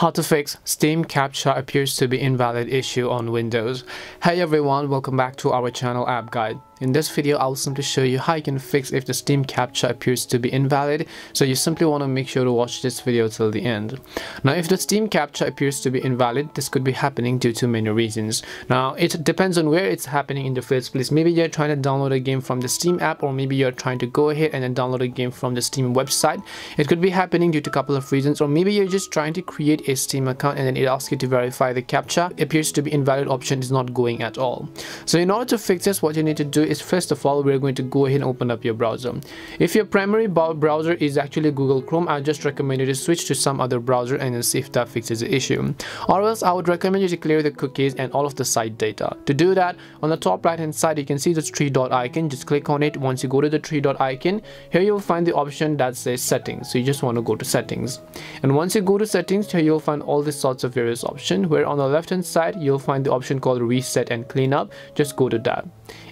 How to fix Steam Captcha appears to be invalid issue on Windows. Hey everyone, welcome back to our channel App Guide. In this video, I'll simply show you how you can fix if the Steam Captcha appears to be invalid, so you simply want to make sure to watch this video till the end. Now, if the Steam Captcha appears to be invalid, this could be happening due to many reasons. Now, it depends on where it's happening in the first place. Maybe you're trying to download a game from the Steam app, or maybe you're trying to go ahead and then download a game from the Steam website. It could be happening due to a couple of reasons, or maybe you're just trying to create a Steam account and then it asks you to verify the captcha. It appears to be invalid option is not going at all. So in order to fix this, what you need to do is, first of all, we're going to go ahead and open up your browser. If your primary browser is actually Google Chrome, I just recommend you to switch to some other browser and then see if that fixes the issue. Or else I would recommend you to clear the cookies and all of the site data. To do that, on the top right hand side you can see this three-dot icon. Just click on it. Once you go to the three-dot icon, here you'll find the option that says settings. So you just want to go to settings. And once you go to settings, here you'll find all these sorts of various options, where on the left hand side you'll find the option called reset and cleanup. Just go to that.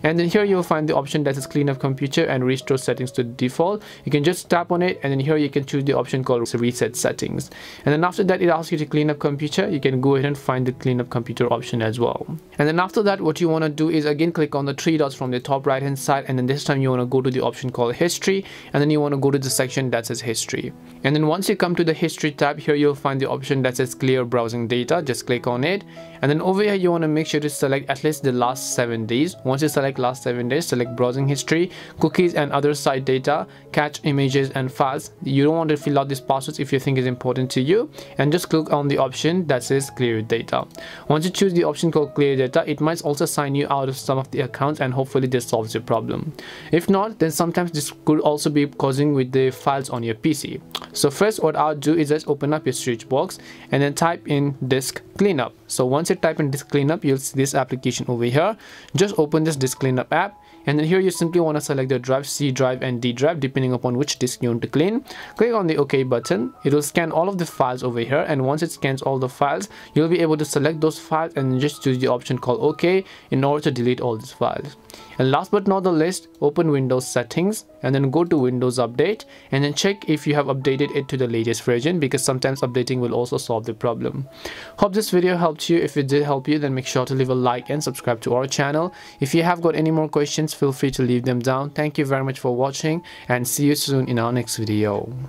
And then here you'll find the option that says clean up computer and restore settings to default. You can just tap on it, and then here you can choose the option called reset settings. And then after that, it asks you to clean up computer. You can go ahead and find the clean up computer option as well. And then after that, what you want to do is again click on the three dots from the top right hand side, and then this time you want to go to the option called history, and then you want to go to the section that says history. And then once you come to the history tab, here you'll find the option that says clear browsing data. Just click on it, and then over here you want to make sure to select at least the last 7 days. Once you select last 7 days, select browsing history, cookies and other site data, cache, images and files. You don't want to fill out these passwords if you think is important to you, and just click on the option that says clear data. Once you choose the option called clear data, it might also sign you out of some of the accounts, and hopefully this solves your problem. If not, then sometimes this could also be causing with the files on your PC. So first what I'll do is just open up your search box and then type in disk cleanup. So once you type in disk cleanup, you'll see this application over here. Just open this disk cleanup app, and then here you simply want to select the drive, C drive and D drive, depending upon which disk you want to clean. Click on the OK button. It will scan all of the files over here, and once it scans all the files, you'll be able to select those files and just choose the option called OK in order to delete all these files. And last but not the least, open Windows settings and then go to Windows update, and then check if you have updated it to the latest version, because sometimes updating will also solve the problem. Hope this video helped you. If it did help you, then make sure to leave a like and subscribe to our channel. If you have got any more questions, feel free to leave them down. Thank you very much for watching, and see you soon in our next video.